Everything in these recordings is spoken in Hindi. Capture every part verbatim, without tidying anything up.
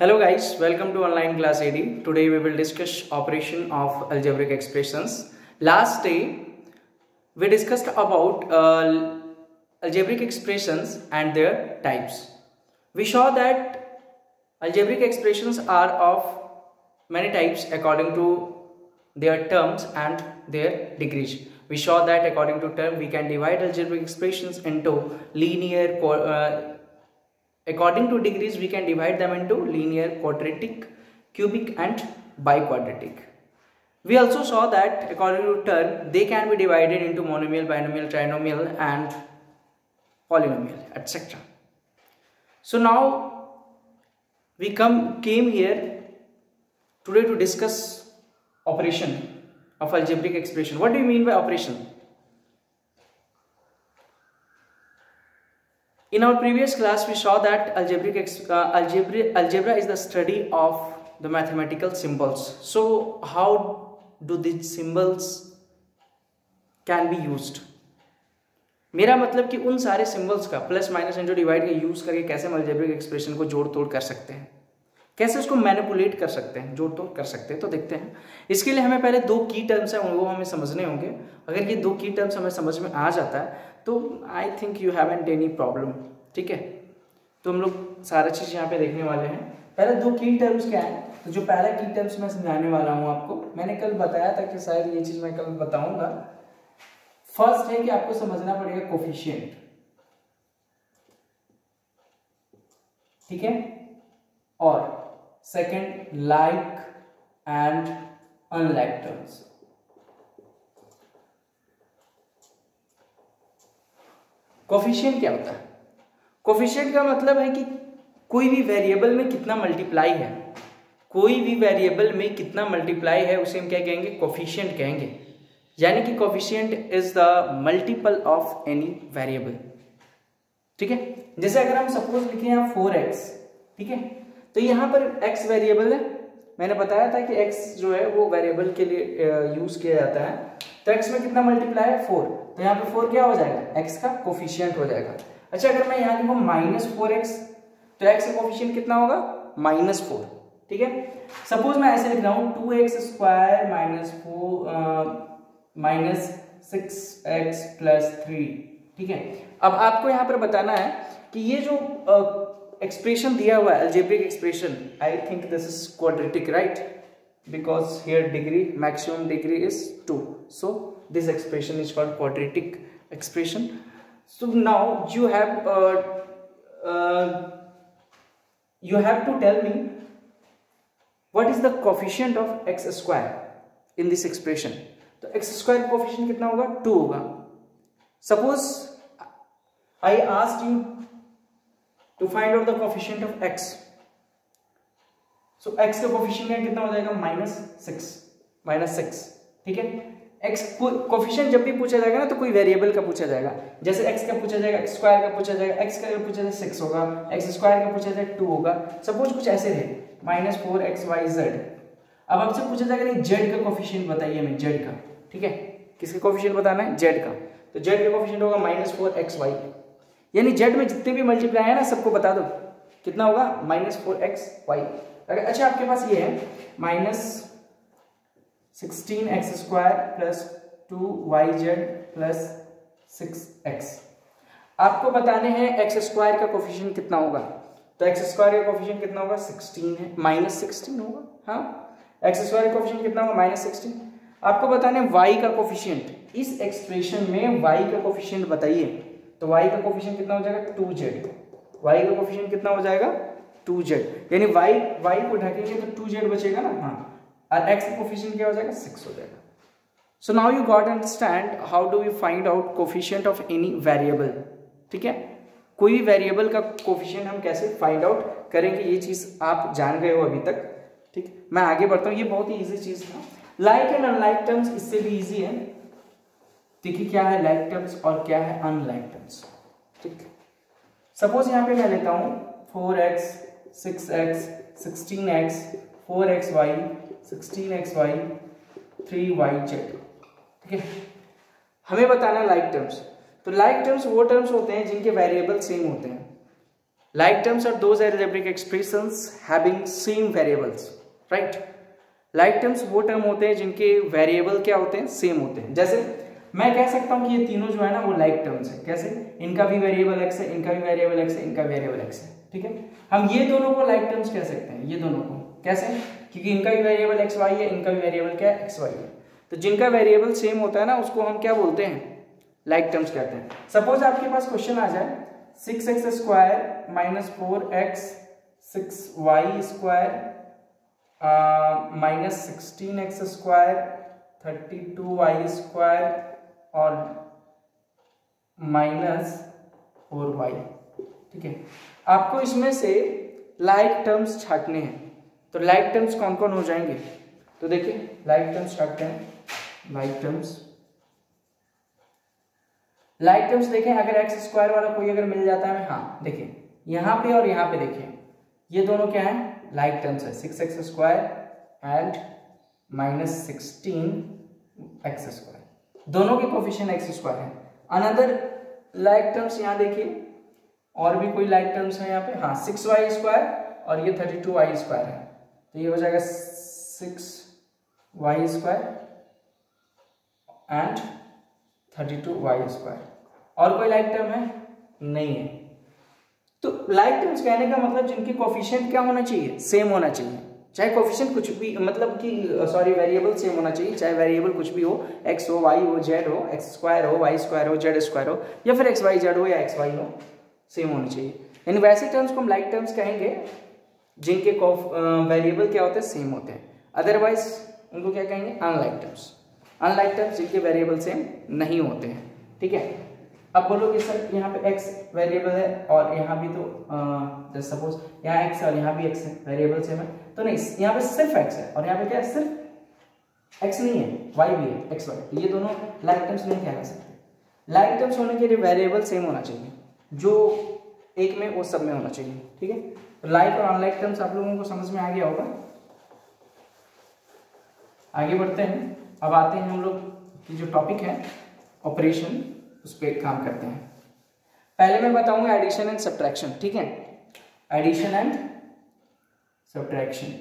Hello guys, welcome to online class A D. Today we will discuss operation of algebraic expressions. Last day we discussed about uh, algebraic expressions and their types. We saw that algebraic expressions are of many types according to their terms and their degrees. We saw that according to term we can divide algebraic expressions into linear, uh, according to degrees we can divide them into linear, quadratic, cubic and biquadratic. We also saw that according to term they can be divided into monomial, binomial, trinomial and polynomial, et cetera. So now we come came here today to discuss operation of algebraic expression. What do you mean by operation? In our previous class, we saw that algebraic uh, algebra, algebra is the study of the mathematical symbols. So, how do these symbols can be used? मेरा मतलब कि उन सारे symbols का plus minus into divide का use करके कैसे algebraic expression को जोड़ तोड़ कर सकते हैं, कैसे उसको manipulate कर सकते हैं, जोड़ तोड़ कर सकते हैं, तो देखते हैं। इसके लिए हमें पहले दो key terms हैं, उनको हमें समझने होंगे। अगर ये दो key terms हमें समझ में आ जाता है तो I think you haven't any problem, ठीक है। तो हम लोग सारा चीज़ यहाँ पे देखने वाले हैं। पहले दो की टर्म्स क्या है, तो जो पहला की टर्म्स मैं समझाने वाला हूँ आपको, मैंने कल बताया था कि शायद ये चीज़ मैं कल बताऊँगा। फर्स्ट है कि आपको समझना पड़ेगा कोफिशिएंट, ठीक है, और second like and unlike terms. Coefficient क्या होता है? कोफिशिएंट का मतलब है कि कोई भी वेरिएबल में कितना मल्टीप्लाई है, कोई भी वेरिएबल में कितना मल्टीप्लाई है उसे हम क्या कहेंगे? कोफिशिएंट कहेंगे। यानी कि coefficient is the multiple of any variable, ठीक है। जैसे अगर हम सपोज लिखें यहाँ फोर एक्स, ठीक है, तो यहाँ पर एक्स वेरिएबल है। मैंने बताया था कि एक्स जो है वो वेरिएबल के लिए यूज किया जाता है, तो एक्स में कितना मल्टीप्लाई है? फोर। तो यहाँ पे फोर क्या हो जाएगा? एक्स का कोफिशिएंट हो जाएगा। अच्छा, अगर मैं यहाँ लिखूँ माइनस फोर एक्स, तो एक्स का कोफिशिएंट कितना होगा? माइनस फोर, ठीक है। सपोज मैं ऐसे लिख रहा हूँ two x square minus four minus six x plus three, ठीक है। अब आपको यहाँ पर बताना है कि ये जो एक्सप्रेशन uh, दिया हुआ है algebraic expression, I think this is quadratic, right? Because here degree, maximum degree is two, so this expression is called quadratic expression. So now you have uh, uh, you have to tell me what is the coefficient of x square in this expression. तो x square coefficient कितना होगा? टू होगा। Suppose I asked you to find out the coefficient of x. So so, x का कोफिशिएंट कितना हो जाएगा? माइनस सिक्स, माइनस सिक्स, ठीक है। x कोफिशिएंट जब भी पूछा जाएगा ना तो कोई वेरिएबल का पूछा जाएगा, जैसे x का पूछा जाएगा, x स्क्वायर का पूछा जाएगा, x का पूछा जाएगा सिक्स होगा, x स्क्वायर का पूछा जाएगा टू होगा। सपोज कुछ ऐसे रहे minus four x y z. अब आपसे पूछा जाएगा नहीं जेड का कोफिशिएंट बताइए हमें, जेड का, ठीक है, किसका कोफिशिएंट बताना है? जेड का। तो जेड का कोफिशिएंट होगा माइनस फोर एक्स वाई, यानी जेड में जितने भी मल्टीप्लाई है ना सबको बता दो कितना होगा? Minus four x y. अगर अच्छा आपके पास ये है minus sixteen x square plus two y z plus six x, आपको बताने हैं एक्स स्क्वायर का कोफिशिएंट कितना होगा। तो एक्स स्क्वायर का कोफिशिएंट कितना होगा? सिक्सटीन है, माइनस सिक्सटीन होगा। हाँ, एक्स स्क्वायर का कोफिशिएंट कितना होगा? Minus sixteen. आपको बताने वाई का कोफिशिएंट, इस एक्सप्रेशन में वाई का कोफिशिएंट बताइए। तो वाई का कोफिशिएंट कितना हो जाएगा? Two z. वाई का कोफिशिएंट कितना हो जाएगा? टू जेड, यानी y y को ढकेंगे तो टू जेड बचेगा ना, हाँ, और x का कोफिशिएंट क्या हो जाएगा? सिक्स हो जाएगा। So now you got understand how do you find out coefficient of any variable, ठीक है। कोई भी वेरिएबल का कोफिशिएंट हम कैसे फाइंड आउट करेंगे, ये चीज़ आप जान गए हो अभी तक, ठीक। मैं आगे बढ़ता हूँ, ये बहुत ही ईजी चीज़ था। लाइक एंड अनलाइक टर्म्स इससे भी ईजी है, देखिए क्या है लाइक टर्म्स और क्या है अनलाइक टर्म्स, ठीक। सपोज यहाँ पे मैं लेता हूँ four x six x sixteen x four x y sixteen x y three y z, ठीक है। हमें बताना लाइक टर्म्स, तो लाइक टर्म्स वो टर्म्स होते हैं जिनके वेरिएबल सेम होते हैं। Like terms are those algebraic expressions having same variables, right? Like terms वो term होते हैं जिनके variable क्या होते हैं, same होते हैं. जैसे मैं कह सकता हूँ कि ये तीनों जो है ना वो like terms है. कैसे? इनका भी variable x है, इनका भी variable x है, इनका variable x है. ठीक है, हम ये दोनों को like terms कह सकते हैं, ये दोनों को. कैसे? क्योंकि इनका भी वेरिएबल एक्स वाई है, इनका भी वेरिएबल क्या है, एक्स वाई है. तो जिनका वेरिएबल सेम होता है ना उसको हम क्या बोलते हैं, लाइक टर्म्स कहते हैं. सपोज आपके पास क्वेश्चन आ जाए six x square minus four x six y square minus sixteen x square thirty two y square और माइनस फोर वाई. ठीक है, आपको इसमें से लाइक टर्म्स छाटने हैं. तो लाइक टर्म्स कौन कौन हो जाएंगे, तो देखिए लाइक टर्म्स छाटते हैं. लाइक टर्म्स लाइक टर्म्स देखें, अगर एक्स स्क्वायर वाला कोई अगर मिल जाता है, हाँ देखिए यहाँ पे और यहाँ पे देखिए ये दोनों क्या है, लाइक टर्म्स है. Six x square and minus sixteen x square, दोनों के कोफिशिएंट एक्स स्क्वायर है. अनदर लाइक टर्म्स यहाँ देखिए, और भी कोई लाइक टर्म्स है यहाँ पे, हाँ सिक्स वाई स्क्वायर और ये थर्टी टू वाई स्क्वायर है. तो ये हो जाएगा six y square and thirty two y square. और कोई लाइक टर्म है, नहीं है. तो लाइक टर्म्स कहने का मतलब जिनके कोफिशिएंट क्या होना चाहिए, सेम होना चाहिए. चाहे कोफिशिएंट कुछ भी, मतलब कि सॉरी वेरिएबल सेम होना चाहिए, चाहे वेरिएबल कुछ भी हो, एक्स हो, वाई हो, जेड हो, एक्स स्क्वायर हो, वाई स्क्वायर हो, जेड स्क्वायर हो, या फिर एक्स वाई जेड हो या एक्स वाई हो, सेम होनी चाहिए. यानी वैसे टर्म्स को हम लाइक टर्म्स कहेंगे जिनके वेरिएबल क्या होते हैं, सेम होते हैं. अदरवाइज उनको क्या कहेंगे, अनलाइक टर्म्स. अनलाइक टर्म्स जिनके वेरिएबल सेम नहीं होते हैं. ठीक है, अब बोलो कि सर यहाँ पे x वेरिएबल है और यहाँ भी, तो जैसे सपोज यहाँ x है और यहाँ भी x है, वेरिएबल सेम है, तो नहीं यहाँ पे सिर्फ x है और यहाँ पे क्या है, सिर्फ x नहीं है, y भी है, एक्स वाई, ये दोनों लाइक टर्म्स नहीं कह सकते. लाइक टर्म्स होने के लिए वेरिएबल सेम होना चाहिए, जो एक में वो सब में होना चाहिए. ठीक है, लाइक और अनलाइक टर्म्स आप लोगों को समझ में आ गया होगा. आगे बढ़ते हैं, अब आते हैं हम लोग की जो टॉपिक है ऑपरेशन, उस पर काम करते हैं. पहले मैं बताऊंगा एडिशन एंड सब्ट्रैक्शन. ठीक है, एडिशन एंड सब्ट्रैक्शन.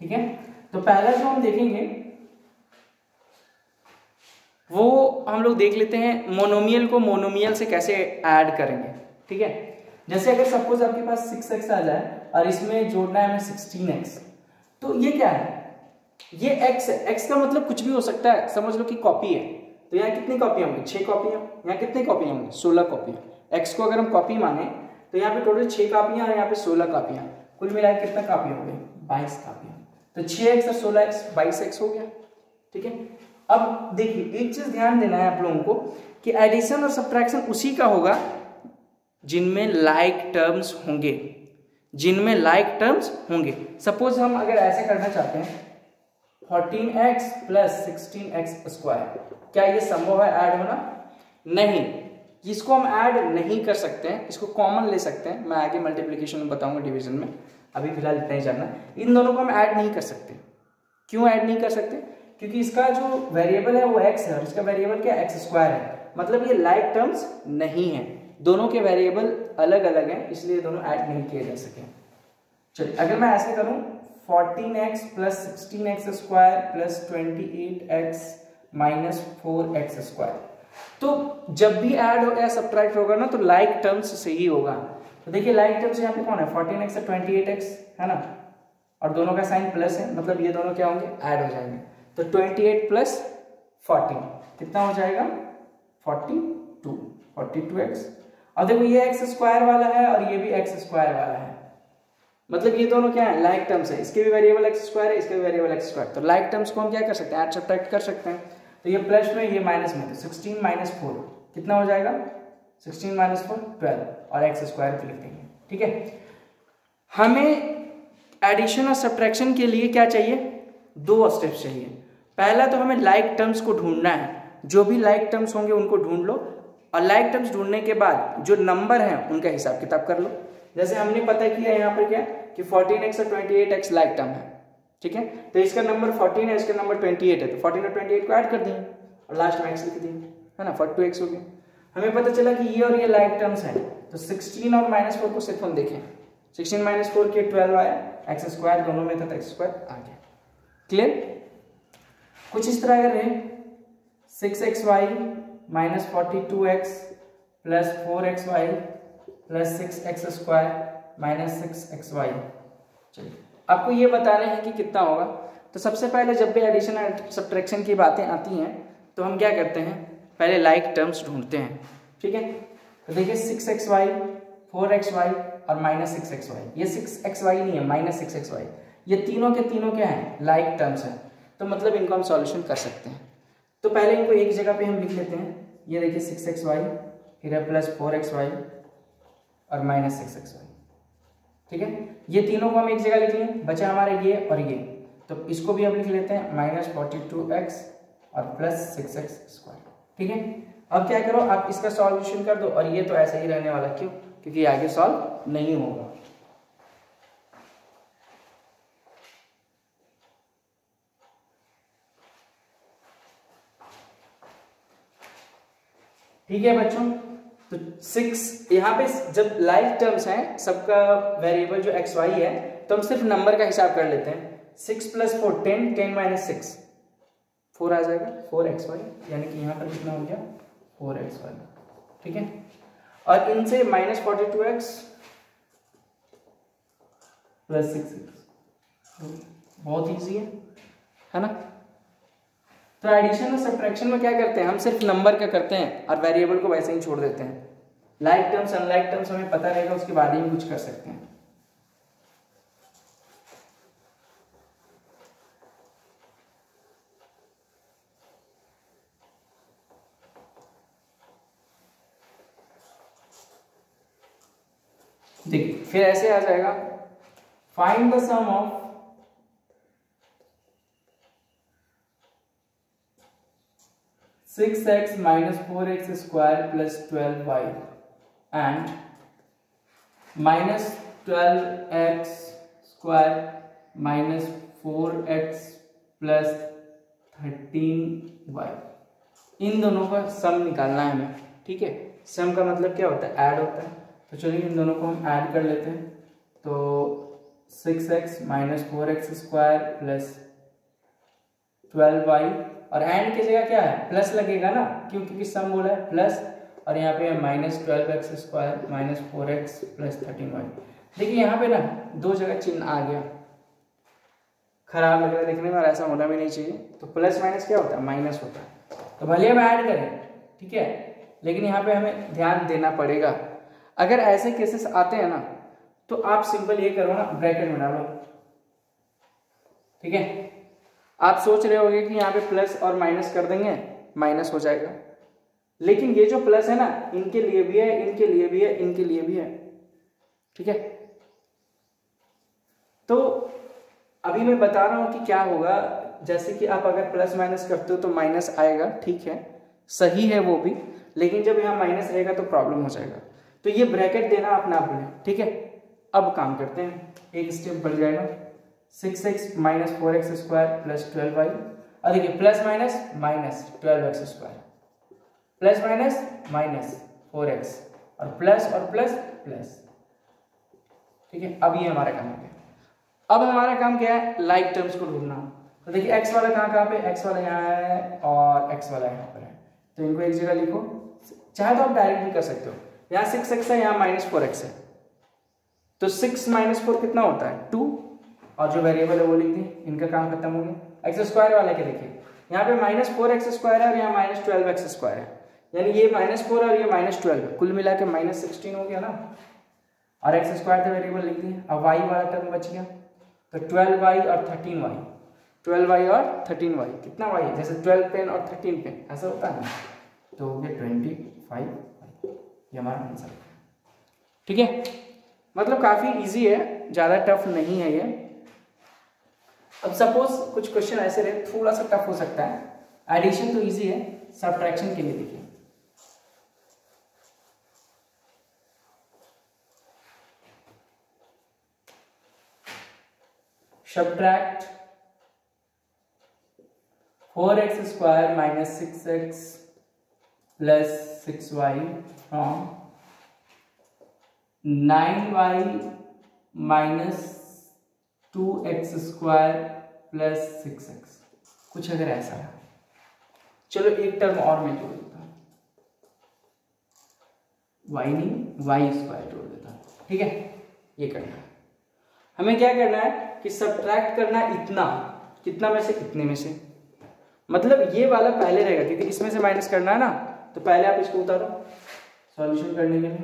ठीक है, तो पहला जो हम देखेंगे वो हम लोग देख लेते हैं मोनोमियल को मोनोमियल से कैसे ऐड करेंगे. ठीक है, जैसे अगर सपोज आपके पास सिक्स एक्स आ जाए और इसमें जोड़ना है हमें सिक्सटीन एक्स, तो ये क्या है, ये x है. x का मतलब कुछ भी हो सकता है, समझ लो कि कॉपी है. तो यहाँ कितनी कॉपी होंगी, छः कॉपियाँ. यहाँ कितनी कॉपी होंगी, सोलह कॉपियाँ. x को अगर हम कॉपी माने तो यहाँ पे टोटल छः कापियाँ और यहाँ पे सोलह कापियाँ, कुल मिला के कितना कापी हो गई, बाईस कापियाँ. तो छः एक्स और सोलह एक्स बाईस एक्स हो गया. ठीक है, अब देखिए एक चीज ध्यान देना है आप लोगों को कि एडिशन और सब्ट्रैक्शन उसी का होगा जिनमें लाइक टर्म्स होंगे, जिनमें लाइक टर्म्स होंगे. सपोज हम अगर ऐसे करना चाहते हैं fourteen x plus sixteen x square, क्या ये संभव है ऐड होना, नहीं. इसको हम ऐड नहीं कर सकते हैं, इसको कॉमन ले सकते हैं. मैं आगे मल्टीप्लीकेशन में बताऊंगा, डिविजन में, अभी फिलहाल इतना ही जानना है. इन दोनों को हम ऐड नहीं कर सकते. क्यों ऐड नहीं कर सकते, क्योंकि इसका जो वेरिएबल है वो x है और इसका वेरिएबल क्या एक्स स्क्वायर है. मतलब ये लाइक टर्म्स नहीं है, दोनों के वेरिएबल अलग अलग हैं, इसलिए दोनों ऐड नहीं किए जा सके. चलिए अगर मैं ऐसे करूं fourteen x plus sixteen x square plus twenty eight x minus four x square, तो जब भी ऐड होगा सब्ट्रैक्ट होगा ना तो लाइक टर्म्स से ही होगा. तो देखिए लाइक टर्म्स यहाँ पे कौन है, फोर्टीन एक्स और ट्वेंटी एट एक्स है ना, और दोनों का साइन प्लस है, मतलब ये दोनों क्या होंगे, ऐड हो जाएंगे. तो ट्वेंटी एट प्लस फोर्टीन कितना हो जाएगा, forty two, forty two x. और देखो ये एक्स स्क्वायर वाला है और ये भी एक्स स्क्वायर वाला है, मतलब ये दोनों क्या है, लाइक टर्म्स है. इसके भी वेरिएबल एक्स स्क्वायर है, इसके भी वेरिएबल एक्स स्क्वायर. तो लाइक टर्म्स को हम क्या कर सकते हैं, ऐड सब्ट्रैक्ट कर सकते हैं. तो ये प्लस में ये माइनस में, तो सिक्सटीन माइनस फोर कितना हो जाएगा, सिक्सटीन माइनस फोर ट्वेल्व, और एक्स स्क्वायर तो लिख देंगे. ठीक है, हमें एडिशन और सब्ट्रैक्शन के लिए क्या चाहिए, दो स्टेप्स चाहिए. पहला तो हमें लाइक टर्म्स को ढूंढना है, जो भी लाइक टर्म्स होंगे उनको ढूंढ लो, और लाइक टर्म्स ढूंढने के बाद जो नंबर हैं उनका हिसाब किताब कर लो. जैसे हमने पता किया यहाँ पर क्या कि फोर्टीन एक्स और twenty eight x like term है. ठीक है। तो इसका नंबर फोर्टीन है, इसका नंबर ट्वेंटी एट है, तो फोर्टीन और ट्वेंटी एट को ऐड कर दिए और लास्ट में एक्स लिख दिए, है ना, फोर्टी टू एक्स हो गया। हमें पता चला कि ये और ये लाइक टर्म्स हैं, तो सिक्सटीन और माइनस फोर को सिर्फ हम देखें, सिक्सटीन माइनस फोर के ट्वेल्व आया, एक्स स्क्वायर दोनों में था तो एक्स स्क्वायर आ गया। क्लियर? कुछ इस तरह अगर रहे six x y minus forty two x plus four x y plus six x square minus six x y. चलिए आपको ये बताना है कि कितना होगा। तो सबसे पहले जब भी एडिशन एंड सब्ट्रैक्शन की बातें आती हैं तो हम क्या करते हैं, पहले लाइक टर्म्स ढूंढते हैं, ठीक है। तो देखिए six x y, four x y और माइनस सिक्स एक्स वाई, ये सिक्स एक्स वाई नहीं है, माइनस सिक्स एक्स वाई, ये तीनों के तीनों क्या हैं, लाइक टर्म्स हैं, तो मतलब इनको हम सॉल्यूशन कर सकते हैं। तो पहले इनको एक जगह पे हम लिख लेते हैं, ये देखिए सिक्स एक्स वाई फिर प्लस फोर एक्स वाई और माइनस सिक्स एक्स वाई, ठीक है। ये तीनों को हम एक जगह लिख लें, बचा हमारा ये और ये, तो इसको भी हम लिख लेते हैं माइनस फोर्टी टू एक्स और प्लस सिक्स एक्स स्क्वायर, ठीक है। अब क्या करो, आप इसका सॉल्यूशन कर दो और ये तो ऐसे ही रहने वाला, क्यों, क्योंकि आगे सॉल्व नहीं होगा। ठीक है बच्चों, तो सिक्स यहाँ पे जब लाइक टर्म्स हैं, सबका वेरिएबल जो एक्स वाई है, तो हम सिर्फ नंबर का हिसाब कर लेते हैं। Six plus four ten, ten minus six four आ जाएगा, फोर एक्स वाई, यानी कि यहाँ पर कितना हो गया फोर एक्स वाई, ठीक है। और इनसे minus forty two x plus six x, बहुत ईजी है, है ना। तो एडिशन और सब्ट्रैक्शन में क्या करते हैं, हम सिर्फ नंबर का करते हैं और वेरिएबल को वैसे ही छोड़ देते हैं। लाइक टर्म्स अनलाइक टर्म्स हमें पता रहेगा, उसके बाद ही हम कुछ कर सकते हैं। देखिए फिर ऐसे आ जाएगा, find the sum of six x minus four x square plus twelve y and minus twelve x square minus four x plus thirteen y, इन दोनों का सम निकालना है हमें, ठीक है। सम का मतलब क्या होता है, ऐड होता है, तो चलिए इन दोनों को हम ऐड कर लेते हैं। तो six x minus four x square plus twelve y, और एंड की जगह क्या है, प्लस लगेगा ना, क्यों, क्योंकि सम बोला है प्लस, और यहाँ पे minus twelve x square minus four x plus thirteen y. देखिए यहाँ पे ना दो जगह चिन्ह आ गया, खराब लग रहा है देखने में और ऐसा होना भी नहीं चाहिए। तो प्लस माइनस क्या होता है, माइनस होता है, तो भले हम ऐड करें, ठीक है, लेकिन यहाँ पे हमें ध्यान देना पड़ेगा। अगर ऐसे केसेस आते हैं ना, तो आप सिंपल ये करो ना, ब्रैकेट में डालो, ठीक है। आप सोच रहे होंगे कि यहाँ पे प्लस और माइनस कर देंगे, माइनस हो जाएगा, लेकिन ये जो प्लस है ना, इनके लिए भी है, इनके लिए भी है, इनके लिए भी है, ठीक है। तो अभी मैं बता रहा हूँ कि क्या होगा, जैसे कि आप अगर प्लस माइनस करते हो तो माइनस आएगा, ठीक है, सही है वो भी, लेकिन जब यहाँ माइनस रहेगा तो प्रॉब्लम हो जाएगा, तो ये ब्रैकेट देना आप ना भूलें, ठीक है। अब काम करते हैं, एक स्टेप बढ़ जाएगा, six x minus four x square plus twelve y, और देखिए plus minus minus twelve x square plus minus minus four x और प्लस और प्लस प्लस, ठीक है। अब ये हमारा काम हो गया। अब हमारा काम क्या है, लाइक टर्म्स को ढूंढना। तो देखिए एक्स वाला कहाँ कहाँ पे, एक्स वाला यहाँ है और एक्स वाला यहाँ पर है, तो इनको एक जगह लिखो, चाहे तो आप डायरेक्ट भी कर सकते हो। यहाँ सिक्स एक्स है, यहाँ माइनस फोर एक्स है, तो सिक्स माइनस फोर कितना होता है, टू, और जो वेरिएबल है वो लिख दी, इनका काम खत्म हो गया। एक्स स्क्वायर वाला के देखिए, यहाँ पे माइनस फोर एक्स स्क्वायर है और यहाँ माइनस ट्वेल्व एक्स स्क्वायर है, यानी ये माइनस फोर और ये माइनस ट्वेल्व है, कुल मिला के माइनस सिक्सटीन हो गया ना, और एक्स स्क्वायर का वेरिएबल लिख दिया। अब वाई वाला टर्म बच गया, तो ट्वेल्व वाई और थर्टीन वाई, ट्वेल्व वाई और थर्टीन वाई, कितना वाई है, जैसे ट्वेल्व पेन और थर्टीन पेन ऐसा होता है ना, तो हो गया ट्वेंटी फाइव, ये हमारा आंसर है, ठीक है। मतलब काफ़ी ईजी है, ज़्यादा टफ नहीं है ये। अब सपोज कुछ क्वेश्चन ऐसे रहे, थोड़ा सा टफ हो सकता है। एडिशन तो इजी है, सब्ट्रैक्शन के लिए देखिए, subtract four x square minus six x plus six y from nine y minus two x square plus six x. कुछ अगर ऐसा है, चलो एक टर्म और मैं जोड़ देता हूँ, वाई नहीं वाई स्क्वायर जोड़ देता हूँ। ठीक है, ये करना है हमें। क्या करना है कि सब्ट्रैक्ट करना है इतना, कितना में से, इतने में से। मतलब ये वाला पहले रहेगा क्योंकि इसमें से माइनस करना है ना, तो पहले आप इसको उतारो सॉल्यूशन करने के लिए।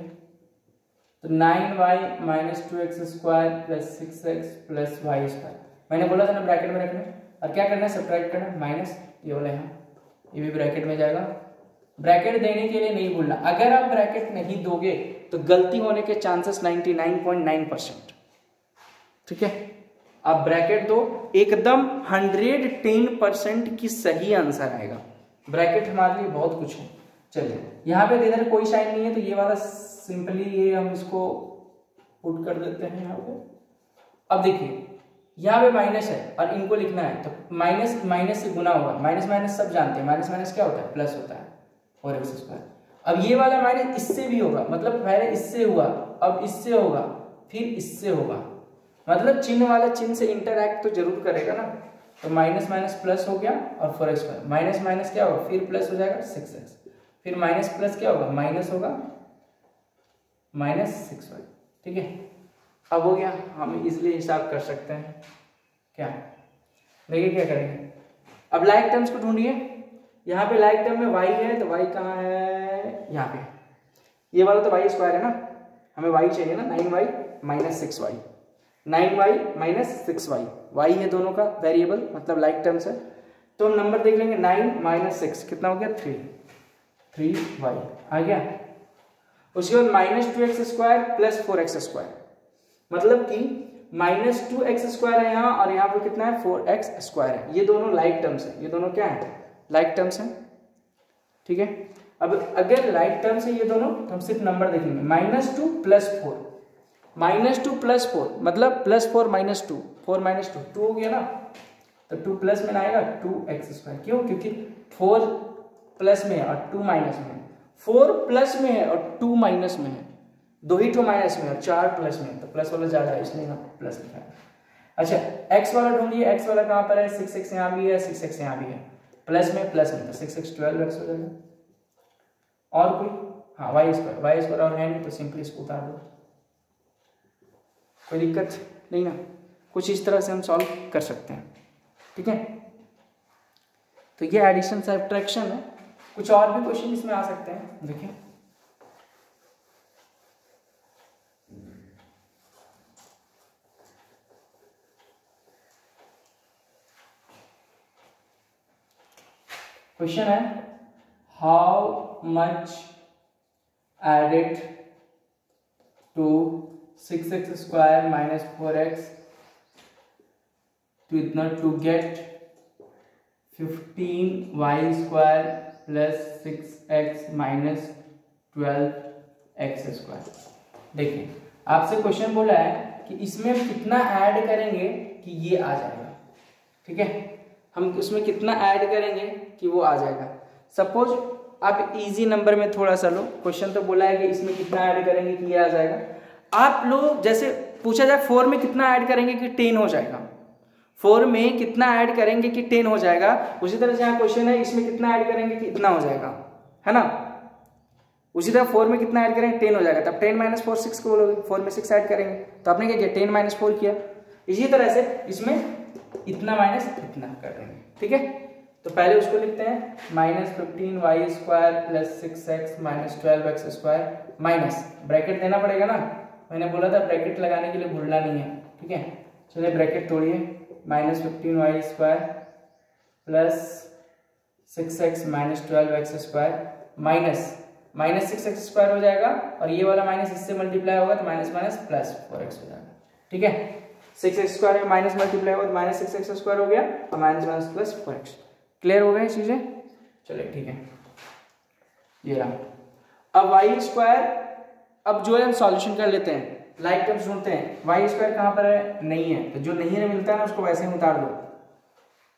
तो nine y minus two x square plus six x plus y square, मैंने बोला था ना ब्रैकेट में रखना। और क्या करना है, सब्ट्रैक्ट करना है माइनस, ये वाला यहाँ ये भी ब्रैकेट में जाएगा। ब्रैकेट देने के लिए नहीं भूलना, अगर आप ब्रैकेट नहीं दोगे तो गलती होने के chances ninety nine point nine percent ठीक है। आप ब्रैकेट दो, एकदम हंड्रेड टेन परसेंट की सही आंसर आएगा। ब्रैकेट हमारे लिए बहुत कुछ है। चलिए यहाँ पे इधर कोई साइन नहीं है, तो ये वाला सिंपली ये हम इसको पुट कर देते हैं यहाँ पे। अब देखिए यहाँ पे माइनस है और इनको लिखना है, तो माइनस माइनस से गुना हुआ, माइनस माइनस सब जानते हैं, माइनस माइनस क्या होता है, प्लस होता है, और एक्स स्क्वायर। अब ये वाला माइनस इससे भी होगा, मतलब पहले इससे हुआ, अब इससे होगा, फिर इससे होगा, मतलब चिन्ह वाला चिन्ह से इंटरैक्ट तो जरूर करेगा ना। तो माइनस माइनस प्लस हो गया और four x square, minus minus क्या होगा, फिर प्लस हो जाएगा सिक्स एक्स, फिर माइनस प्लस क्या होगा, माइनस होगा, माइनस सिक्स वाई। ठीक है, अब हो गया। हम इसलिए हिसाब कर सकते हैं क्या, देखिए क्या करेंगे। अब लाइक टर्म्स को ढूंढिए। यहाँ पे लाइक टर्म में वाई है, तो वाई कहाँ है, यहाँ पे। ये वाला तो वाई स्क्वायर है ना, हमें वाई चाहिए ना, nine y minus six y, nine y minus six y, y है दोनों का वेरिएबल, मतलब लाइक टर्म्स है। तो हम नंबर देख लेंगे, नाइन माइनस सिक्स कितना हो गया, थ्री, थ्री वाई आ गया। उसके बाद minus two x square plus four x square, मतलब कि माइनस टू एक्स स्क्वायर है यहाँ, और यहाँ पर कितना है, फोर एक्स स्क्वायर है। ये दोनों लाइक टर्म्स है, ये दोनों क्या है, लाइक टर्म्स है। ठीक है, अब अगर लाइक टर्म्स है ये दोनों, तो हम सिर्फ नंबर देखेंगे, minus two plus four, minus two plus four, मतलब plus four minus two, four minus two two हो गया ना, तो टू प्लस में आएगा टू एक्स स्क्वायर। क्यों, क्योंकि फोर प्लस में है और टू माइनस में है, फोर प्लस में है और टू माइनस में है, दो ही टू माइनस में और चार प्लस में है, तो प्लस वाला ज़्यादा है इसलिए यहाँ प्लस लिखा है। अच्छा, एक्स वाला ढूंढिए, एक्स वाला कहाँ पर है, सिक्स एक्स यहाँ भी है, सिक्स एक्स यहाँ भी है, प्लस में प्लस में, तो सिक्स एक्स ट्वेल्व एक्स हो जाएगा। और कोई, हाँ वाई स्क्वायर, वाई स्क्वायर और है नहीं, तो सिंपली इसको उतार दो, कोई दिक्कत नहीं ना। कुछ इस तरह से हम सॉल्व कर सकते हैं। ठीक है, तो ये एडिशन सब्ट्रैक्शन है। कुछ और भी क्वेश्चन इसमें आ सकते हैं, देखिए। क्वेश्चन है, how much added to six x square minus four x to इतना to get fifteen y square plus six x minus twelve x square. देखिए, आपसे क्वेश्चन बोला है कि इसमें कितना ऐड करेंगे कि ये आ जाएगा। ठीक है, हम उसमें कितना ऐड करेंगे कि वो आ जाएगा। सपोज आप इजी नंबर में थोड़ा सा लो, क्वेश्चन तो बोला है कि इसमें कितना ऐड करेंगे कि ये आ जाएगा। आप लोग जैसे पूछा जाए फोर में कितना ऐड करेंगे कि टेन हो जाएगा, फोर में कितना ऐड करेंगे कि टेन हो जाएगा, उसी तरह से यहाँ क्वेश्चन है इसमें कितना ऐड करेंगे कि इतना हो जाएगा, है ना। उसी तरह फोर में कितना ऐड करेंगे, टेन हो जाएगा, तब टेन माइनस फोर सिक्स को बोलोगे, फोर में सिक्स ऐड करेंगे, तो आपने क्या किया, टेन माइनस फोर किया। इसी तरह से इसमें इतना माइनस इतना कर देंगे। ठीक है, तो पहले उसको लिखते हैं, minus fifteen y square plus six x minus twelve x square, minus bracket देना पड़ेगा ना, मैंने बोला था ब्रैकेट लगाने के लिए भूलना नहीं है। ठीक है, चलिए ब्रैकेट तोड़िए, minus fifteen y square plus six x minus twelve x square, minus minus six x square हो जाएगा, और ये वाला माइनस इससे मल्टीप्लाई होगा, तो minus minus plus four x हो जाएगा। ठीक है, सिक्स एक्स स्क्वायर में माइनस मल्टीप्लाई होगा, तो माइनस सिक्स एक्स स्क्वायर हो गया, और minus minus plus four x. Clear हो गए चीज़ें, चलिए ठीक है, ये रहा। अब वाई स्क्वायर, अब जो है हम सॉल्यूशन कर लेते हैं, लाइक टर्म्स ढूंढते हैं। वाई स्क्वायर कहाँ पर है, नहीं है, तो जो नहीं है मिलता है ना उसको वैसे ही उतार दो।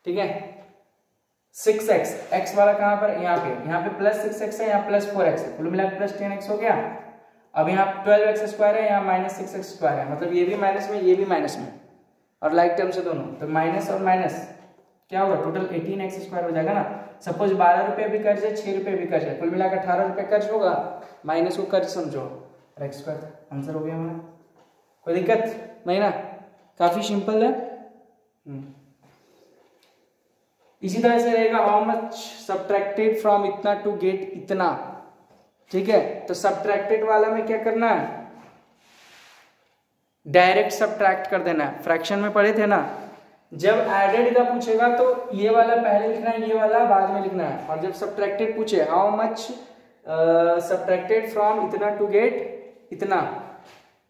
ठीक है, सिक्स एक्स एक्स वाला कहां पर, यहाँ पे यहाँ पे प्लस सिक्स एक्स है, यहाँ प्लस फोर एक्स है, कुल मिलाकर प्लस टेन एक्स हो गया। अब यहाँ ट्वेल्व एक्स स्क्वायर है, यहाँ माइनस सिक्स एक्स स्क्वायर है, मतलब ये भी माइनस में ये भी माइनस में और लाइक टर्म से दोनों, तो माइनस और माइनस क्या होगा टोटल एटीन एक्स स्क्वायर हो जाएगा ना। सपोज बारह रुपये भी कर्ज है, छः रुपये भी कर्ज है, कुल मिलाकर अठारह रुपये कर्ज होगा, माइनस को कर्ज समझो और एक्स स्क्वायर आंसर हो गया हमारा। कोई दिक्कत नहीं ना, काफ़ी सिंपल है। इसी तरह से रहेगा हाउ मच सब्ट्रैक्टेड फ्रॉम इतना टू गेट इतना, ठीक है। तो सब्ट्रैक्टेड वाला में क्या करना है, डायरेक्ट सब्ट्रैक्ट कर देना है। फ्रैक्शन में पढ़े थे ना, जब एडेड का पूछेगा तो ये वाला पहले लिखना है, ये वाला बाद में लिखना है। और जब सब्ट्रैक्टेड पूछे हाउ मच सब्ट्रैक्टेड फ्रॉम इतना टू गेट इतना,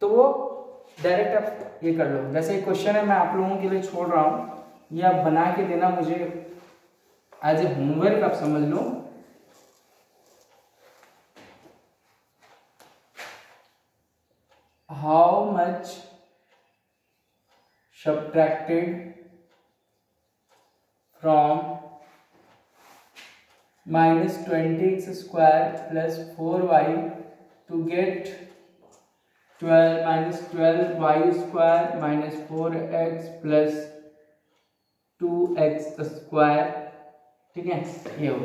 तो वो डायरेक्ट आप ये कर लो। वैसे एक क्वेश्चन है मैं आप लोगों के लिए छोड़ रहा हूँ, ये आप बना के देना मुझे एज ए होमवर्क, आप समझ लो। How much subtracted from minus twenty x square plus four y to get twelve minus twelve y square minus four x plus two x square, ठीक है ये हो।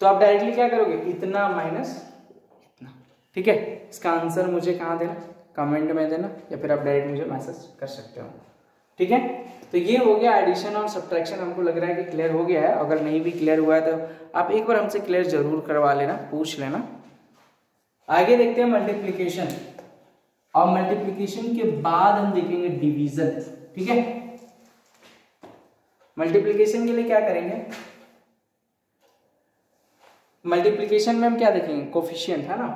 तो आप डायरेक्टली क्या करोगे, इतना माइनस इतना, ठीक है। इसका आंसर मुझे कहाँ देना, कमेंट में देना या फिर आप डायरेक्ट मुझे मैसेज कर सकते हो, ठीक है। तो ये हो गया एडिशन और सब्ट्रैक्शन, हमको लग रहा है कि क्लियर हो गया है। अगर नहीं भी क्लियर हुआ है तो आप एक बार हमसे क्लियर जरूर करवा लेना, पूछ लेना। आगे देखते हैं मल्टीप्लीकेशन, और मल्टीप्लीकेशन के बाद हम देखेंगे डिवीजन, ठीक है। मल्टीप्लीकेशन के लिए क्या करेंगे, मल्टीप्लीकेशन में हम क्या देखेंगे, कोफिशिएंट है ना।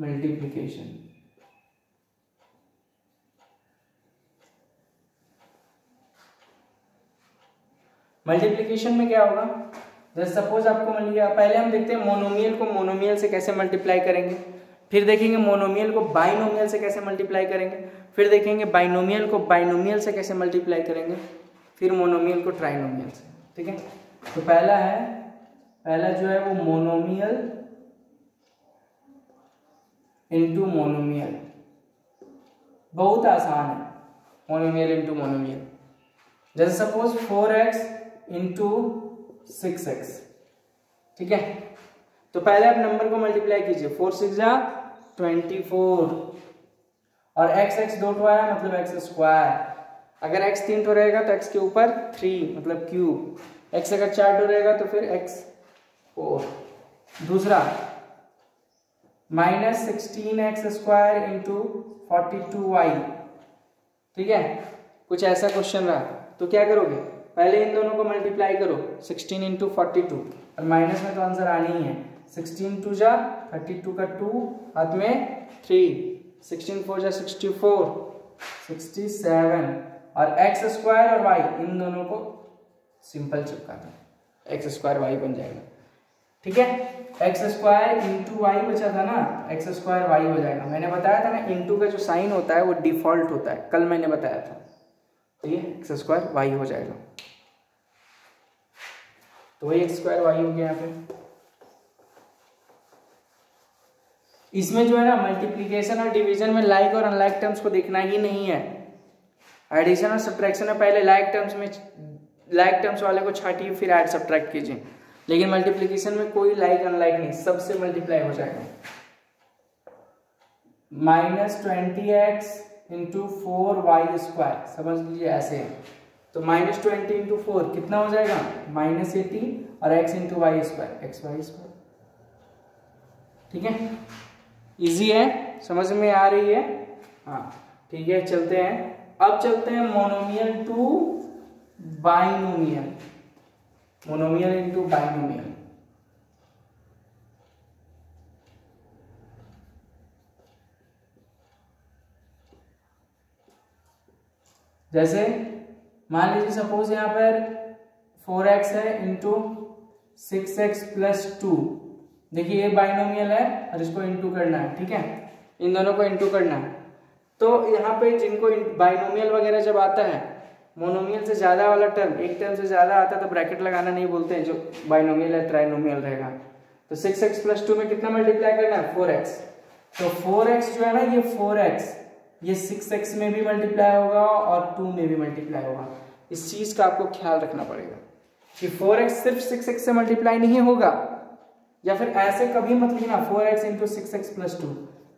मल्टीप्लीकेशन मल्टीप्लीकेशन में क्या होगा, जैसे सपोज आपको मिल गया, पहले हम देखते हैं मोनोमियल को मोनोमियल से कैसे मल्टीप्लाई करेंगे, फिर देखेंगे मोनोमियल को बाइनोमियल से कैसे मल्टीप्लाई करेंगे, फिर देखेंगे बाइनोमियल को बाइनोमियल से कैसे मल्टीप्लाई करेंगे, फिर मोनोमियल को ट्राइनोमियल से, ठीक है। तो पहला है पहला जो है वो मोनोमियल इंटू मोनोमियल, बहुत आसान है मोनोमियल इंटू मोनोमियल। जैसे suppose four x into six x, ठीक है। तो पहले आप नंबर को मल्टीप्लाई कीजिए, फोर सिक्स जा ट्वेंटी फोर, और एक्स एक्स दो टो आया मतलब एक्स स्क्वायर, अगर एक्स तीन टो रहेगा तो एक्स के ऊपर थ्री मतलब क्यूब, एक्स अगर चार टो रहेगा तो फिर एक्स फोर। दूसरा minus sixteen x square into forty two y, ठीक है कुछ ऐसा क्वेश्चन रहा। तो क्या करोगे, पहले इन दोनों को मल्टीप्लाई करो, सिक्सटीन इंटू फोर्टी टू, और माइनस में तो आंसर आनी ही है, सिक्सटीन टू जा थर्टी टू का टू हाथ में थ्री, सिक्सटीन फोर जा सिक्सटी फोर सिक्सटी सेवन, और एक्स स्क्वायर और वाई इन दोनों को सिंपल चिपका दो, एक्स स्क्वायर वाई बन जाएगा, ठीक है। एक्स स्क्वायर इंटू वाई बचा था ना, एक्स स्क्वायर वाई हो जाएगा। मैंने बताया था ना इंटू का जो साइन होता है वो डिफॉल्ट होता है, कल मैंने बताया था, तो ये एक्स स्क्वायर वाई हो जाएगा, तो वही एक्स स्क्वायर वाई हो गया यहाँ पे। इसमें जो है ना मल्टीप्लिकेशन और डिवीजन में लाइक और अनलाइक टर्म्स को देखना ही नहीं है। एडिशन और सब्ट्रैक्शन में पहले लाइक टर्म्स में लाइक टर्म्स वाले को छाटिए, फिर ऐड सब्ट्रैक्ट कीजिए, लेकिन मल्टीप्लिकेशन में कोई लाइक अनलाइक नहीं, सबसे मल्टीप्लाई हो जाएगा। Minus twenty x into four y square, समझ लीजिए ऐसे है। तो माइनस ट्वेंटी इंटू फोर कितना हो जाएगा, माइनस एटी, और x into y square x y square, ठीक है इजी है, समझ में आ रही है, हाँ ठीक है। चलते हैं अब चलते हैं monomial to binomial, monomial into binomial. जैसे मान लीजिए सपोज यहाँ पर फोर एक्स है into six x plus two, देखिए ये बाइनोमियल है और इसको इंटू करना है, ठीक है इन दोनों को इंटू करना है। तो यहाँ पे जिनको बाइनोमियल वगैरह जब आता है मोनोमियल से ज़्यादा वाला टर्म, एक टर्म से ज़्यादा आता तो ब्रैकेट लगाना नहीं बोलते हैं, जो बाइनोमियल या ट्राइनोमियल रहेगा। तो सिक्स एक्स प्लस टू में कितना मल्टीप्लाई करना है, फोर एक्स। तो फोर एक्स जो है ना, ये फोर एक्स ये सिक्स एक्स में भी मल्टीप्लाई होगा और टू में भी मल्टीप्लाई होगा। इस चीज़ का आपको ख्याल रखना पड़ेगा कि फोर एक्स सिर्फ सिक्स एक्स से मल्टीप्लाई नहीं होगा, या फिर ऐसे कभी मत लिखना four x into six x plus two,